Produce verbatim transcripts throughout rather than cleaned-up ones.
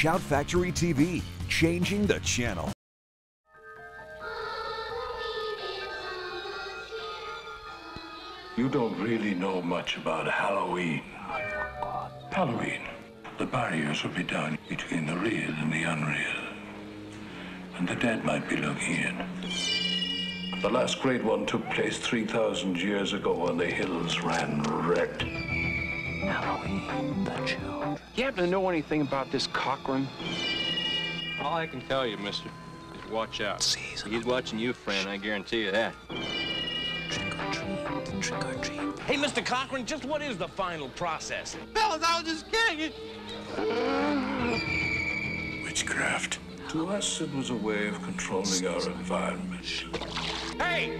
Shout! Factory T V, changing the channel. You don't really know much about Halloween. Halloween, the barriers will be down between the real and the unreal. And the dead might be looking in. The last great one took place three thousand years ago when the hills ran wrecked. Halloween, the children. You happen to know anything about this Cochran? All I can tell you, mister, is watch out. Season He's watching you, friend, I guarantee you that. Trick or treat. Hey, Mister Cochran, just what is the final process? Fellas, I was just kidding. Witchcraft. To us, it was a way of controlling our environment. Hey!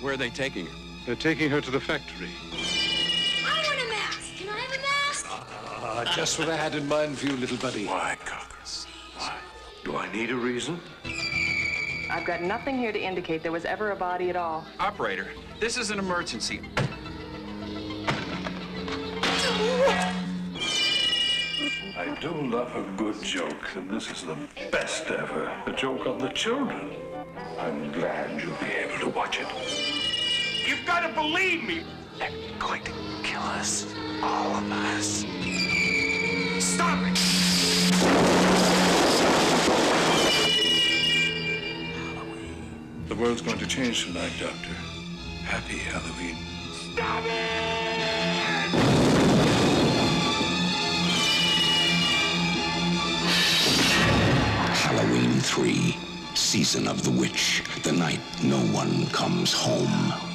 Where are they taking her? They're taking her to the factory. I want a mask. Can I have a mask? Ah, uh, just what I had in mind for you, little buddy. Why, Cochran? Why? Do I need a reason? I've got nothing here to indicate there was ever a body at all. Operator, this is an emergency. I do love a good joke, and this is the best ever. A joke on the children. I'm glad you'll be able to watch it. You've got to believe me. They're going to kill us. All of us. Stop it! The world's going to change tonight, Doctor. Happy Halloween. Stop it! Halloween three, Season of the Witch. The night no one comes home.